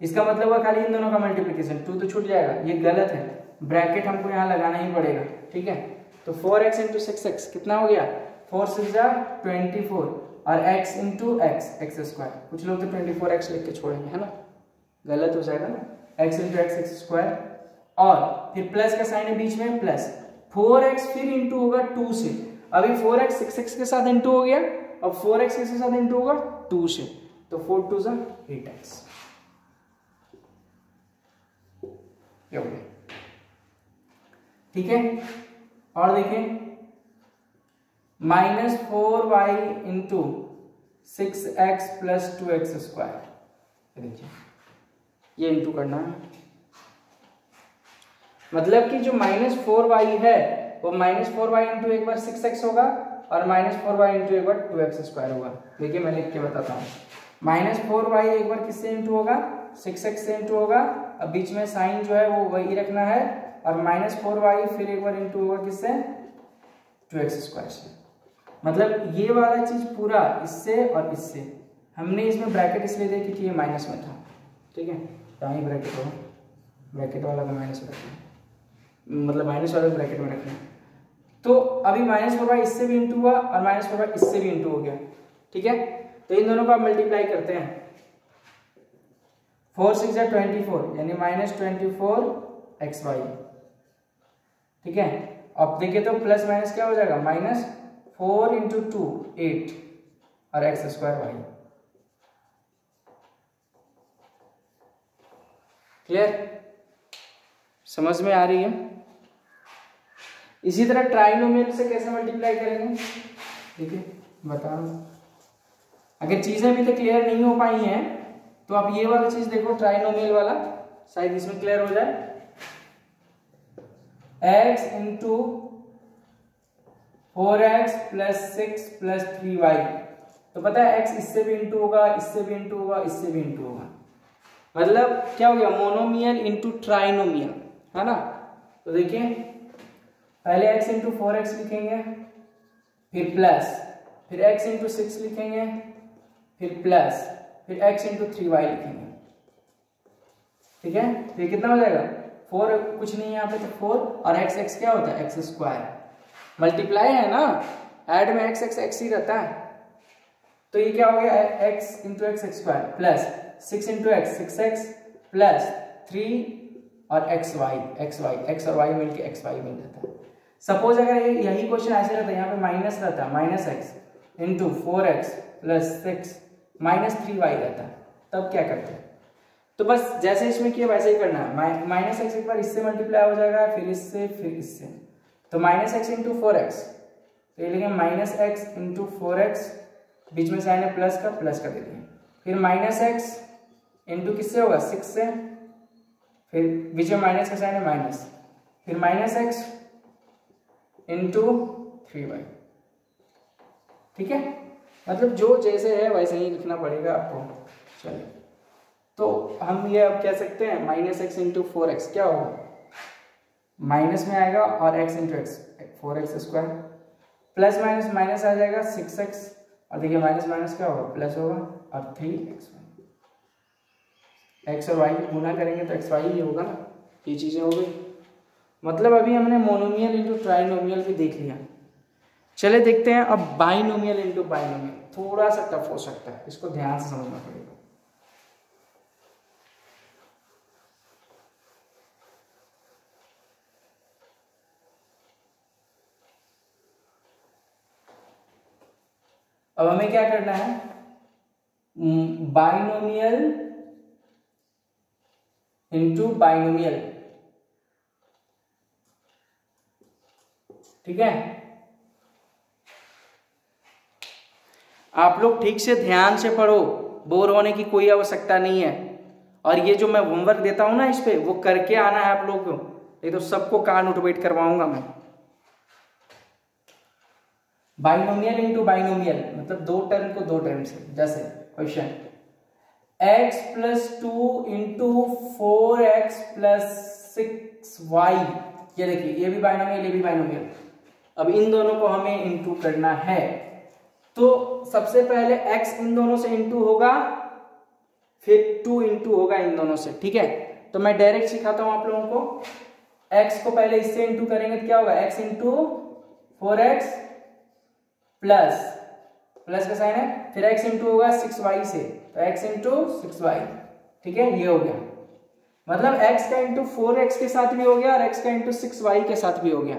इसका मतलब हुआ खाली इन दोनों का मल्टीप्लीकेशन, टू तो छूट जाएगा, ये गलत है, ब्रैकेट हमको यहाँ लगाना ही पड़ेगा, ठीक है। तो four x into six x कितना हो गया, फोर सिक्स ट्वेंटी फोर और x into x x square, कुछ लोग तो ट्वेंटी फोर एक्स लिख के छोड़ेंगे, है ना, गलत हो जाएगा ना, x into x x square और फिर प्लस का साइन है बीच में प्लस, फोर एक्स फिर इंटू होगा टू से, अभी फोर एक्स सिक्स एक्स के साथ इंटू हो गया, अब फोर एक्स के साथ इंटू होगा टू से, तो फोर टू सा एट एक्स। ठीक है, और देखें minus four y into six x plus two x square, देखिए ये इंटू करना है, मतलब कि जो माइनस फोर वाई है वो माइनस फोर वाई इंटू एक बार सिक्स एक्स होगा और माइनस फोर वाई इंटू एक बार टू एक्स स्क्वायर होगा। देखिए मैं लिख के बताता हूँ, माइनस फोर वाई एक बार किससे इंटू होगा, सिक्स एक्स से इंटू होगा, अब बीच में साइन जो है वो वही रखना है, और माइनस फोर वाई फिर एक बार इंटू होगा किससे, टू एक्स स्क्वायर से। मतलब ये वाला चीज़ पूरा इससे और इससे, हमने इसमें ब्रैकेट इसलिए दिया क्योंकि ये माइनस में था, ठीक है, यहाँ ही ब्रैकेट होगा, ब्रैकेट वाला का माइनस में रखना, मतलब माइनस वाला ब्रैकेट में रखना। तो अभी माइनस फोर वाई इससे भी इंटू हुआ और माइनस फोर वाई इससे भी इंटू हो गया, ठीक है। तो इन दोनों को आप मल्टीप्लाई करते हैं, फोर सिक्स या ट्वेंटी फोर यानी minus twenty four x y, ठीक है। अब देखिए तो प्लस माइनस क्या हो जाएगा, minus four into two eight और एक्स स्क्वायर वाई, क्लियर, समझ में आ रही है। इसी तरह ट्राइनोमियल से कैसे मल्टीप्लाई करेंगे, ठीक है बता रहा हूँ, अगर चीज़ें अभी तक क्लियर नहीं हो पाई हैं तो आप ये वाला चीज़ देखो, ट्राइनोमियल वाला, शायद इसमें क्लियर हो जाए। x into four x plus six plus three y, तो पता है x इससे भी इंटू होगा, इससे भी इंटू होगा, इससे भी इंटू होगा, मतलब क्या हो गया, मोनोमियल इंटू ट्राइनोमियल, है ना। तो देखिए पहले x इंटू फोर एक्स लिखेंगे, फिर प्लस, फिर x इंटू सिक्स लिखेंगे, फिर प्लस, फिर x इंटू थ्री वाई लिखेंगे, ठीक है। फिर कितना हो जाएगा, फोर कुछ नहीं है यहाँ पे तो फोर और एक्स एक्स क्या होता है, एक्स स्क्वायर, मल्टीप्लाई है ना, ऐड में एक्स एक्स एक्स ही रहता है, तो ये क्या हो गया, x into x square plus six into x six x plus three और x y, x y x और वाई मिल के एक्स वाई मिल जाता है। सपोज अगर यही क्वेश्चन ऐसे रहता है, यहाँ पे माइनस रहता है, minus x into four x plus six minus three y रहता है, तब क्या करते हैं, तो बस जैसे इसमें किया वैसे ही करना है, माइनस एक्स एक बार इससे मल्टीप्लाई हो जाएगा, फिर इससे, फिर इससे, तो minus x into four x, तो ये लिखेंगे minus x into four x, बीच में साइन है प्लस का, प्लस का दे देंगे, फिर माइनस एक्स इंटू किससे होगा, सिक्स से, फिर बीच में माइनस का साइन है माइनस, फिर minus x into three y, ठीक है। मतलब जो जैसे है वैसे ही लिखना पड़ेगा आपको। चलिए तो हम ये अब कह सकते हैं minus x into four x क्या होगा, माइनस में आएगा और x into x four x square plus minus minus आ जाएगा सिक्स एक्स और देखिए माइनस माइनस क्या होगा प्लस होगा और थ्री एक्स वाई, एक्स और वाई गुना करेंगे तो एक्स वाई ही होगा ना, ये चीज़ें हो गई। मतलब अभी हमने मोनोमियल इंटू ट्राइनोमियल भी देख लिया। चले देखते हैं अब बाइनोमियल इंटू बाइनोमियल, थोड़ा सा टफ हो सकता है, इसको ध्यान से समझना पड़ेगा। अब हमें क्या करना है, बाइनोमियल इंटू बाइनोमियल, ठीक है। आप लोग ठीक से ध्यान से पढ़ो, बोर होने की कोई आवश्यकता नहीं है, और ये जो मैं होमवर्क देता हूं ना इस पे वो करके आना है आप लोगों को, ये तो सबको कान उठ बैठ करवाऊंगा मैं। बाइनोमियल इंटू बाइनोमियल मतलब दो टर्म को दो टर्म से, जैसे question x plus two into four x plus six y, ये देखिए ये भी बाइनोमियल ये भी बाइनोमियल। अब इन दोनों को हमें इंटू करना है, तो सबसे पहले x इन दोनों से इंटू होगा, फिर टू इंटू होगा इन दोनों से। ठीक है, तो मैं डायरेक्ट सिखाता हूं आप लोगों को, x को पहले इससे इंटू करेंगे तो क्या होगा, x into four x plus plus का साइन है, फिर x इंटू होगा सिक्स वाई से, तो x इंटू सिक्स वाई। ठीक है, ये हो गया, मतलब x का इंटू फोर एक्स के साथ भी हो गया और x का इंटू सिक्स वाई के साथ भी हो गया।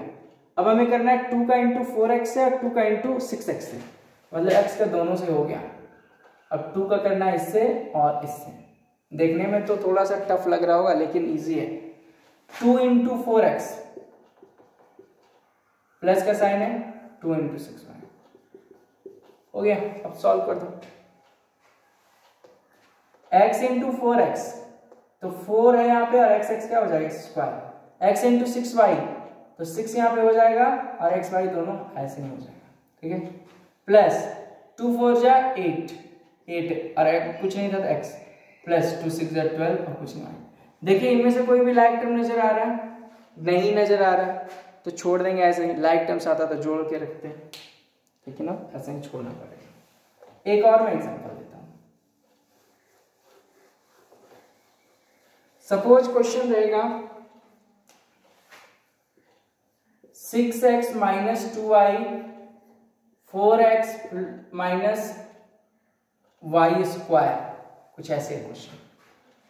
अब हमें करना है टू का इंटू फोर एक्स से और टू का इंटू सिक्स एक्स से, मतलब x का दोनों से हो गया। अब टू का करना है इससे और इससे, देखने में तो थोड़ा सा टफ लग रहा होगा लेकिन ईजी है। Two into four x plus का साइन है, टू इंटू सिक्स वाई हो गया। अब सॉल्व कर दो, x इंटू फोर एक्स तो फोर है यहाँ पे और x x क्या हो जाएगा square, x into six y तो सिक्स यहाँ पे हो जाएगा और x वाई दोनों ऐसे ही हो जाएगा। ठीक है, प्लस टू फोर जा एट एट और कुछ नहीं था तो x, प्लस टू सिक्स जा ट्वेल्व और कुछ नहीं। देखिए इनमें से कोई भी लाइक टर्म नजर आ रहा है, नहीं नजर आ रहा है तो छोड़ देंगे ऐसे ही, लाइक टर्म्स आता तो जोड़ के रखते हैं लेकिन अब ऐसे ही छोड़ना पड़ेगा। एक और मैं एग्जांपल देता हूँ, सपोज क्वेश्चन रहेगा six x minus two y four x minus y square, कुछ ऐसे क्वेश्चन।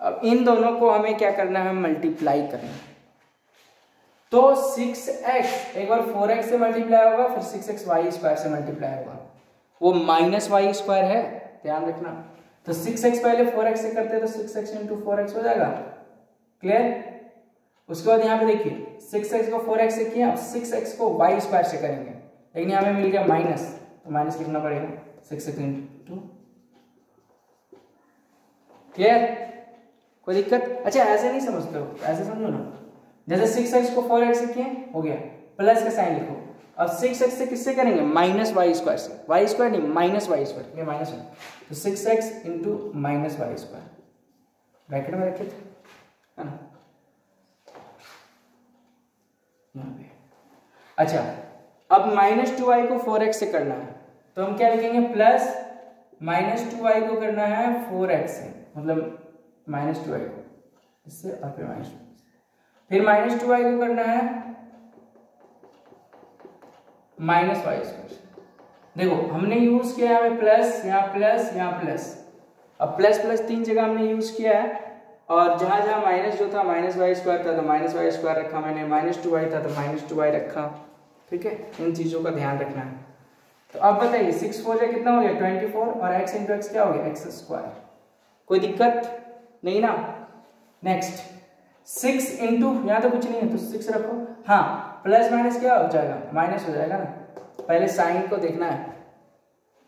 अब इन दोनों को हमें क्या करना है, मल्टीप्लाई करना है। तो सिक्स एक्स एक बार फोर एक्स से मल्टीप्लाई होगा, फिर सिक्स एक्स वाई स्क्वायर से मल्टीप्लाई होगा, वो माइनस वाई स्क्वायर है ध्यान रखना। तो सिक्स एक्स पहले फोर एक्स से करते हैं तो six x into four x हो जाएगा, क्लियर। उसके बाद यहाँ पे देखिए सिक्स एक्स को फोर एक्स से किया, अब सिक्स एक्स को वाई स्क्वायर से करेंगे लेकिन यहाँ पे मिल गया माइनस, तो माइनस लिखना पड़ेगा सिक्स एक्स इंटू, क्लियर। कोई दिक्कत, अच्छा ऐसे नहीं समझते हो, ऐसे समझो ना, जैसे सिक्स एक्स को फोर एक्स से किए हो गया, प्लस का साइन लिखो। अब सिक्स एक्स से किससे करेंगे, माइनस वाई स्क्वायर से, वाई स्क्वायर नहीं माइनस वाई स्क्वायर, ये माइनस है तो six x into minus y square, bracket में रखे थे है ना यहाँ पे। अच्छा अब माइनस टू वाई को फोर एक्स से करना है तो हम क्या लिखेंगे, प्लस माइनस टू वाई को करना है फोर एक्स से, मतलब माइनस टू वाई को इससे और फिर माइनस टू, फिर माइनस टू वाई को करना है माइनस वाई स्क्वायर। देखो हमने यूज किया यहाँ पे प्लस, यहाँ प्लस, यहाँ प्लस, अब प्लस प्लस तीन जगह हमने यूज किया है और जहां जहां माइनस जो था माइनस वाई स्क्वायर था तो माइनस वाई स्क्वायर रखा मैंने, माइनस टू वाई था तो माइनस टू वाई रखा। ठीक है, इन चीजों का ध्यान रखना है। तो अब बताइए सिक्स फोर या कितना हो गया ट्वेंटी फोर और एक्स इंटू एक्स क्या हो गया एक्स स्क्वायर, कोई दिक्कत नहीं ना। नेक्स्ट सिक्स इंटू यहाँ तो कुछ नहीं है तो सिक्स रखो, हाँ प्लस माइनस क्या हो जाएगा माइनस हो जाएगा ना, पहले साइन को देखना है,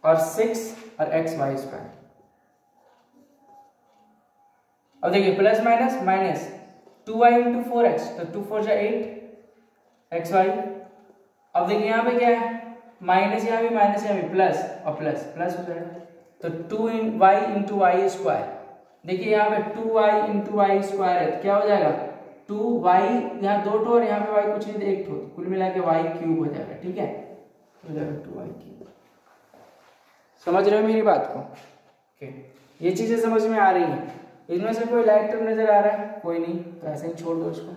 और सिक्स और एक्स वाई स्क्वायर। अब देखिए plus minus minus two y into four x तो टू फोर जा एट एक्स वाई। अब देखिए यहाँ पे क्या है, माइनस यहाँ भी माइनस यहाँ भी प्लस और प्लस प्लस हो जाएगा तो two in y into y square. देखिए यहाँ पे two y into y square है तो क्या हो जाएगा टू वाई, यहाँ दो ठो और यहाँ पे वाई कुछ नहीं एक ठो, कुल मिला के वाई क्यूब हो जाएगा। ठीक है, हो जाएगा टू वाई क्यूब, समझ रहे हो मेरी बात को। okay. ये चीजें समझ में आ रही हैं। इनमें से कोई लाइक टर्म नजर आ रहा है, कोई नहीं तो ऐसे ही छोड़ दो इसको।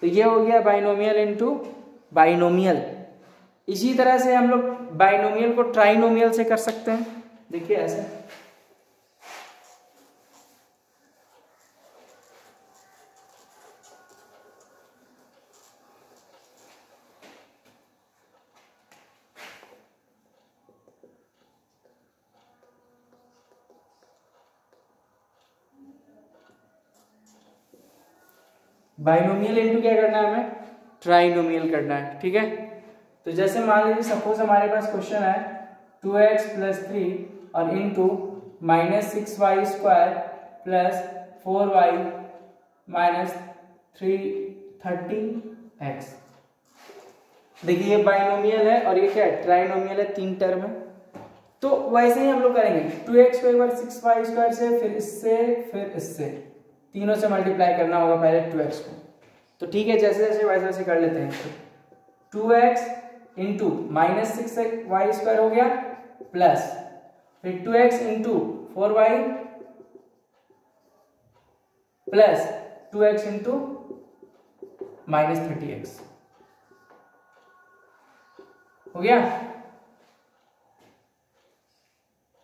तो ये हो गया बाइनोमियल इंटू बाइनोमियल। इसी तरह से हम लोग बाइनोमियल को ट्राइनोमियल से कर सकते हैं। देखिए ऐसे बाइनोमियल इंटू क्या करना है हमें, ट्राइनोमियल करना है। ठीक है, तो जैसे मान लीजिए सपोज हमारे पास क्वेश्चन है टू एक्स प्लस थ्री और into minus six y square plus four y minus three thirty x. देखिए ये बाइनोमियल है और ये क्या है, ट्राइनोमियल है, तीन टर्म है। तो वैसे ही हम लोग करेंगे टू एक्स को एक बार सिक्स वाई स्क्वायर से, फिर इससे, फिर इससे, तीनों से मल्टीप्लाई करना होगा पहले टू एक्स को। तो ठीक है, जैसे जैसे वैसे वैसे कर लेते हैं। Two x into minus six y square हो गया, प्लस फिर two x into four y plus two x into minus thirty x हो गया।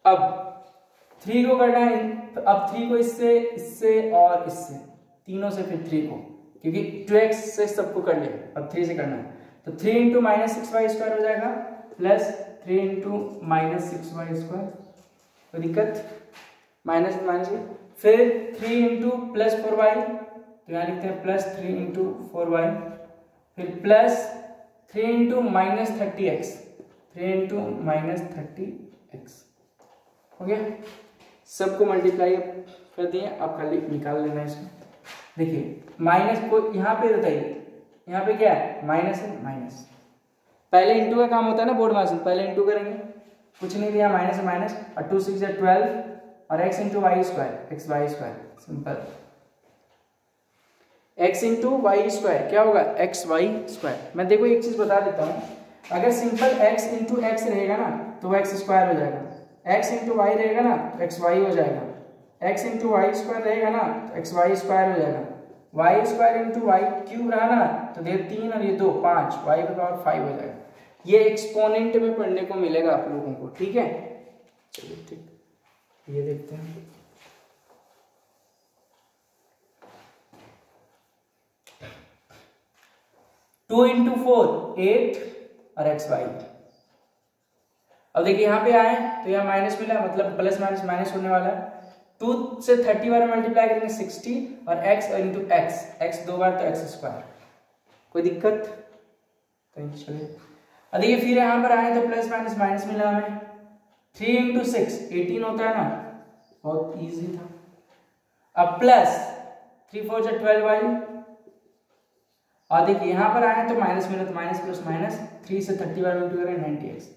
अब थ्री को करना है, अब थ्री को इससे, इससे और इससे, तीनों से, फिर थ्री को, क्योंकि टू एक्स से सबको कर लिया, अब थ्री से करना है। तो three into minus six y square हो जाएगा, plus three into minus six y square, कोई दिक्कत, माइनस माइनस, फिर three into plus four y, तो यहाँ लिखते हैं plus three into four y, फिर plus three into minus thirty x, three into minus thirty x हो गया। सबको मल्टीप्लाई कर दिए, आप खाली निकाल लेना है इसमें। देखिए माइनस को यहाँ पे बताइए, यहाँ पे क्या है, माइनस है, माइनस पहले इंटू का काम होता है ना बोर्ड मार्क्स, पहले इंटू करेंगे, कुछ नहीं दिया, माइनस है माइनस, और टू सिक्स है ट्वेल्व, और x into y square, x y square, simple, x into y square क्या होगा, एक्स वाई स्क्वायर। मैं देखो एक चीज़ बता देता हूँ, अगर सिंपल x इंटू एक्स रहेगा ना तो वो एक्स स्क्वायर हो जाएगा, x इंटू वाई रहेगा ना तो एक्स वाई हो जाएगा, x इंटू वाई स्क्वायर रहेगा ना तो एक्स वाई स्क्वायर हो जाएगा, y square into y cube रहा ना तो ये तीन और ये दो पाँच, वाई का पावर फाइव हो जाएगा। ये एक्सपोनेंट में पढ़ने को मिलेगा आप लोगों को, ठीक है। चलिए ठीक, ये देखते हैं, टू इंटू फोर एट और एक्स वाई। अब देखिए यहाँ पे आए तो यहाँ माइनस मिला, मतलब प्लस माइनस माइनस होने वाला है। टू से थर्टी बार मल्टीप्लाई करेंगे सिक्सटी, और एक्स इंटू एक्स, एक्स दो बार तो एक्स स्क्वायर, कोई दिक्कत तो चलिए। अब देखिए फिर यहाँ पर आए तो प्लस माइनस माइनस मिला हमें, थ्री इंटू सिक्स एटीन होता है ना, बहुत ईजी था। अब प्लस थ्री फोर से ट्वेल्व वाई, और देखिए यहाँ पर आए तो माइनस मिला तो माइनस प्लस माइनस, थ्री से थर्टी बार मल्टीप्लाई करें नाइन्टी एक्स।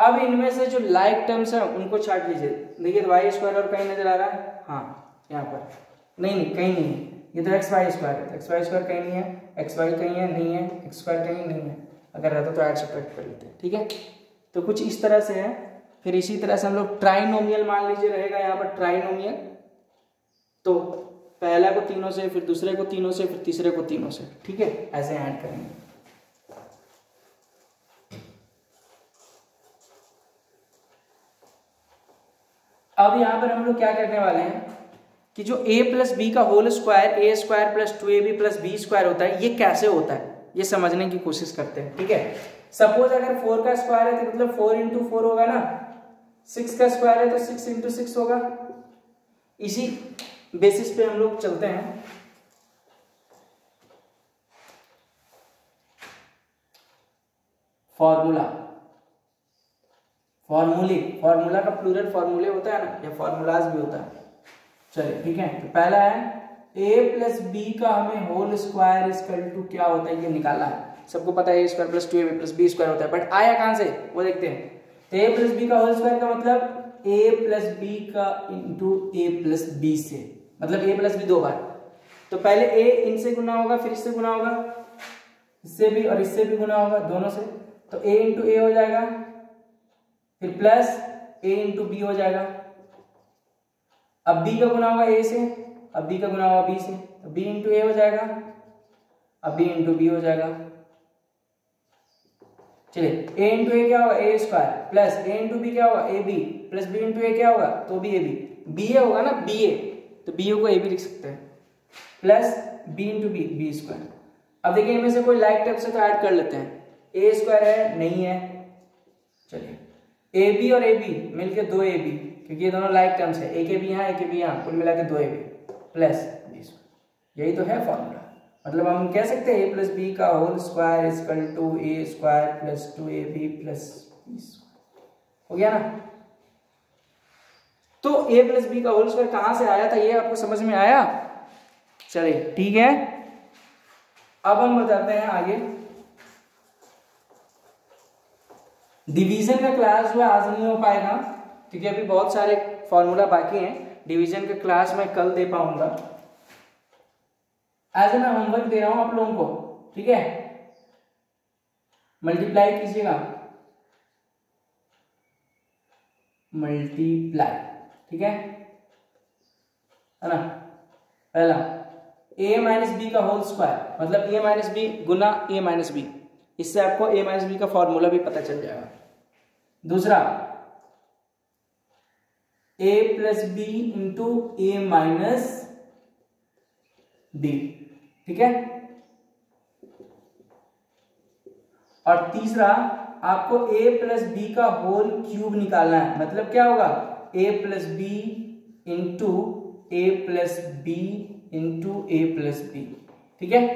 अब इनमें से जो लाइक टर्म्स हैं उनको छाट लीजिए। देखिए वाई स्क्वायर और कहीं नजर आ रहा है, हाँ यहाँ पर नहीं, नहीं कहीं नहीं है, ये तो एक्स वाई स्क्वायर है, एक्स वाई स्क्वायर कहीं नहीं है, एक्स वाई कहीं है नहीं है, एक्स स्क्वायर कहीं नहीं है, अगर रहता तो ऐड सब्ट्रैक्ट कर लेते हैं, ठीक है। तो कुछ इस तरह से है। फिर इसी तरह से हम लोग ट्राइनोमियल मान लीजिए रहेगा यहाँ पर, ट्राइनोमियल तो पहला को तीनों से, फिर दूसरे को तीनों से, फिर तीसरे को तीनों से, ठीक है, ऐसे ऐड करेंगे। अब यहां पर हम लोग क्या करने वाले हैं कि जो a प्लस बी का whole square, a square plus two a b plus b square होता है, ये कैसे होता है ये समझने की कोशिश करते हैं, ठीक है। सपोज अगर फोर का स्क्वायर है तो मतलब फोर इंटू फोर होगा ना, सिक्स का स्क्वायर है तो सिक्स इंटू सिक्स होगा, इसी बेसिस पे हम लोग चलते हैं। फॉर्मूला, फॉर्मूले, फॉर्मूला का प्लूरल फॉर्मूले होता है ना, या फॉर्मूलाज भी होता है। चलिए ठीक है, तो पहला है ए प्लस बी का हमें होल स्क्वायर इजकल टू क्या होता है ये निकाला है, सबको पता है a square plus two a b plus b square होता है, बट आया कहां से वो देखते हैं। तो ए प्लस बी का होल स्क्वायर का मतलब a प्लस बी का इंटू ए प्लस बी से, मतलब a प्लस बी दो बार, तो पहले a इनसे गुना होगा, फिर इससे गुना होगा, इससे भी और इससे भी गुना होगा, दोनों से, तो a इंटू ए हो जाएगा, फिर प्लस a इंटू बी हो जाएगा। अब b का गुना होगा a से, अब b का गुना होगा b से, तो b इंटू ए हो जाएगा, अब b इंटू बी हो जाएगा। चलिए a इंटू ए क्या होगा, a square, plus a into b क्या होगा, a b, plus b into a क्या होगा, तो भी ए बी, बी ए होगा ना, बी ए, तो बी ए को ए बी लिख सकते हैं, plus b into b, b square. अब देखिए इनमें से कोई लाइक टर्म से तो ऐड कर लेते हैं, ए स्क्वायर है नहीं है, चलिए ए बी और ए बी मिलकर दो ए बी, क्योंकि ये दोनों लाइक टर्म्स है, ए के बी यहाँ, ए के बी यहाँ, कुल मिला के दो a b, plus b square, यही तो है फॉर्मूला। मतलब हम कह सकते हैं ए प्लस बी का whole square is equal to a square plus two a b plus b square, हो गया ना। तो ए प्लस बी का होल स्क्वायर कहाँ से आया था ये आपको समझ में आया, चलिए ठीक है। अब हम बताते हैं आगे डिवीजन का क्लास में आज नहीं हो पाएगा क्योंकि अभी बहुत सारे फॉर्मूला बाकी हैं। डिवीजन का क्लास मैं कल दे पाऊंगा। आज मैं होमवर्क दे रहा हूं आप लोगों को, ठीक है। मल्टीप्लाई कीजिएगा, मल्टीप्लाई, ठीक है ना। पहला a माइनस बी का होल स्क्वायर, मतलब a माइनस बी गुना a माइनस बी, इससे आपको a माइनस बी का फॉर्मूला भी पता चल जाएगा। दूसरा a plus b into a minus b, ठीक है। और तीसरा आपको a प्लस बी का होल क्यूब निकालना है, मतलब क्या होगा a plus b into a plus b into a plus b, ठीक है।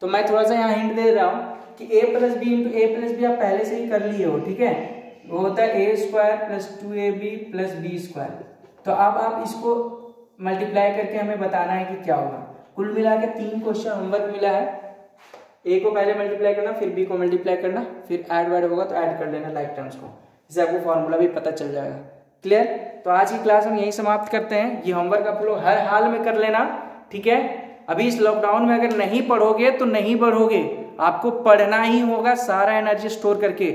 तो मैं थोड़ा सा यहाँ हिंट दे रहा हूँ कि a plus b into a plus b आप पहले से ही कर लिए हो, ठीक है। वो होता है a square plus two a b plus b square. तो अब आप इसको मल्टीप्लाई करके हमें बताना है कि क्या होगा। कुल मिला के तीन क्वेश्चन होमवर्क मिला है। ए को पहले मल्टीप्लाई करना, फिर बी को मल्टीप्लाई करना, फिर ऐड वैड होगा तो ऐड कर लेना लाइक टर्म्स को, इससे आपको फॉर्मूला भी पता चल जाएगा। क्लियर। तो आज की क्लास हम यही समाप्त करते हैं। ये होमवर्क आप लोग हर हाल में कर लेना, ठीक है। अभी इस लॉकडाउन में अगर नहीं पढ़ोगे तो नहीं बढ़ोगे, आपको पढ़ना ही होगा सारा एनर्जी स्टोर करके।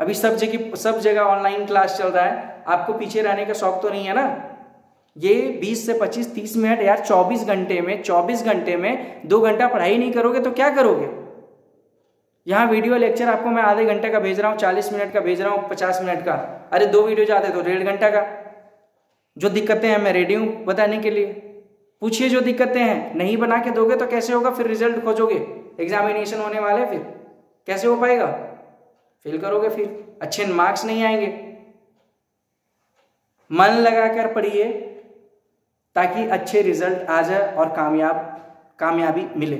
अभी सब जगह सब जगह ऑनलाइन क्लास चल रहा है, आपको पीछे रहने का शौक तो नहीं है ना। ये बीस से पच्चीस तीस मिनट यार चौबीस घंटे में चौबीस घंटे में दो घंटा पढ़ाई नहीं करोगे तो क्या करोगे। यहाँ वीडियो लेक्चर आपको मैं आधे घंटे का भेज रहा हूँ, चालीस मिनट का भेज रहा हूँ, पचास मिनट का। अरे दो वीडियो जाते तो डेढ़ घंटा का। जो दिक्कतें हैं मैं रेडी हूँ बताने के लिए, पूछिए जो दिक्कतें हैं। नहीं बना के दोगे तो कैसे होगा, फिर रिजल्ट खोजोगे, एग्जामिनेशन होने वाले, फिर कैसे हो पाएगा, फेल करोगे, फिर अच्छे मार्क्स नहीं आएंगे। मन लगाकर पढ़िए ताकि अच्छे रिजल्ट आ जाए और कामयाब कामयाबी मिले,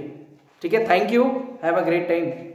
ठीक है। Thank you, have a great time.